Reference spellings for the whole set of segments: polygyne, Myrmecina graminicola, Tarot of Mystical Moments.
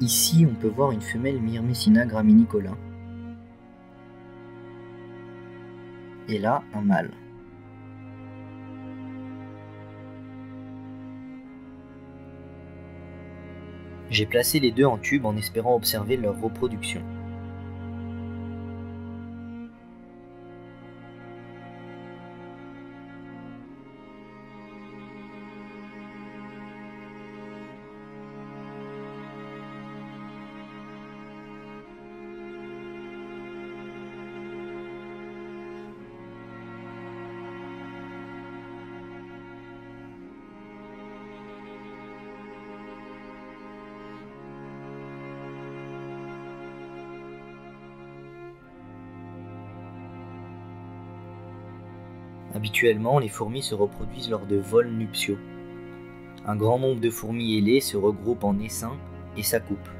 Ici, on peut voir une femelle Myrmecina graminicola. Et là, un mâle. J'ai placé les deux en tube en espérant observer leur reproduction. Habituellement, les fourmis se reproduisent lors de vols nuptiaux. Un grand nombre de fourmis ailées se regroupent en essaim et s'accouplent.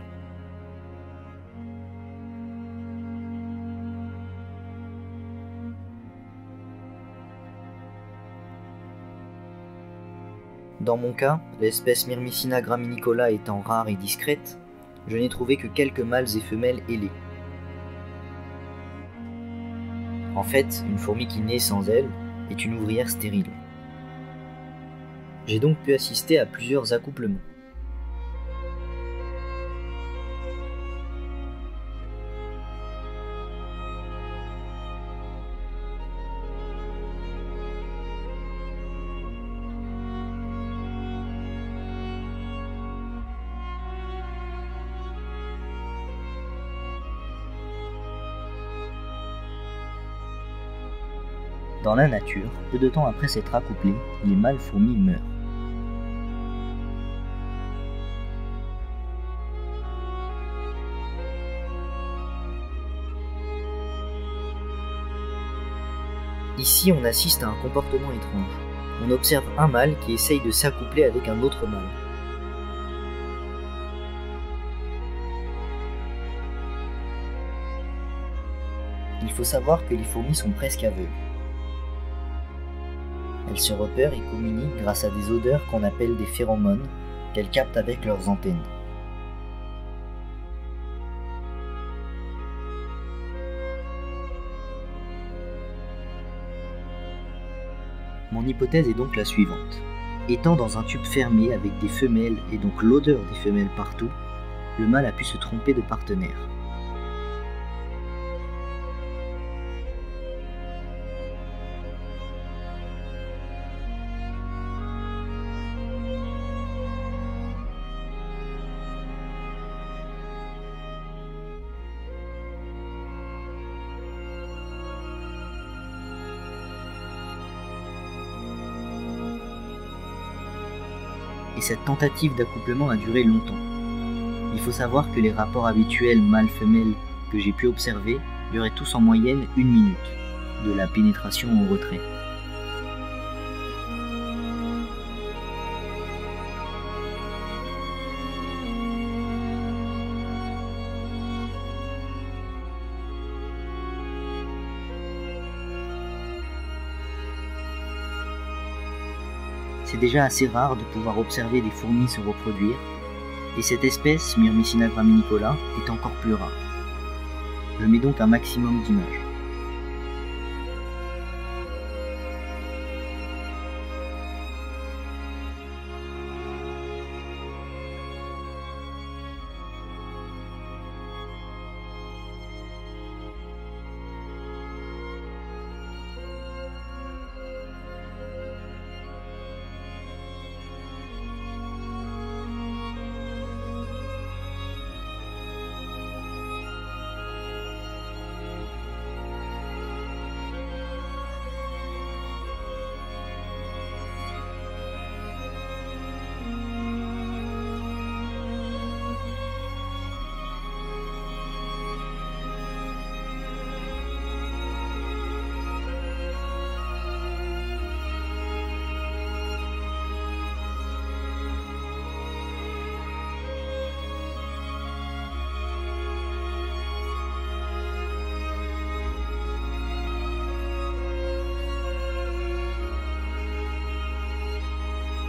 Dans mon cas, l'espèce Myrmecina graminicola étant rare et discrète, je n'ai trouvé que quelques mâles et femelles ailés. En fait, une fourmi qui naît sans ailes est une ouvrière stérile. J'ai donc pu assister à plusieurs accouplements. Dans la nature, peu de temps après s'être accouplés, les mâles fourmis meurent. Ici, on assiste à un comportement étrange. On observe un mâle qui essaye de s'accoupler avec un autre mâle. Il faut savoir que les fourmis sont presque aveugles. Elles se repèrent et communiquent grâce à des odeurs qu'on appelle des phéromones, qu'elles captent avec leurs antennes. Mon hypothèse est donc la suivante. Étant dans un tube fermé avec des femelles et donc l'odeur des femelles partout, le mâle a pu se tromper de partenaire. Et cette tentative d'accouplement a duré longtemps. Il faut savoir que les rapports habituels mâle-femelle que j'ai pu observer duraient tous en moyenne 1 minute, de la pénétration au retrait. C'est déjà assez rare de pouvoir observer des fourmis se reproduire, et cette espèce, Myrmecina graminicola, est encore plus rare. Je mets donc un maximum d'images.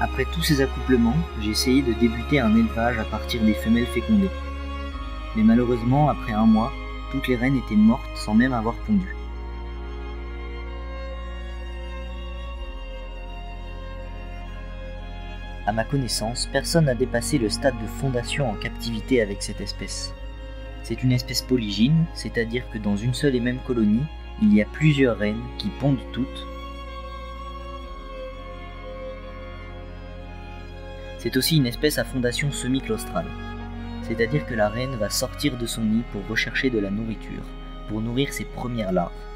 Après tous ces accouplements, j'ai essayé de débuter un élevage à partir des femelles fécondées. mais malheureusement, après un mois, toutes les reines étaient mortes sans même avoir pondu. À ma connaissance, personne n'a dépassé le stade de fondation en captivité avec cette espèce. C'est une espèce polygyne, c'est-à-dire que dans une seule et même colonie, il y a plusieurs reines qui pondent toutes. C'est aussi une espèce à fondation semi-claustrale, c'est-à-dire que la reine va sortir de son nid pour rechercher de la nourriture, pour nourrir ses premières larves.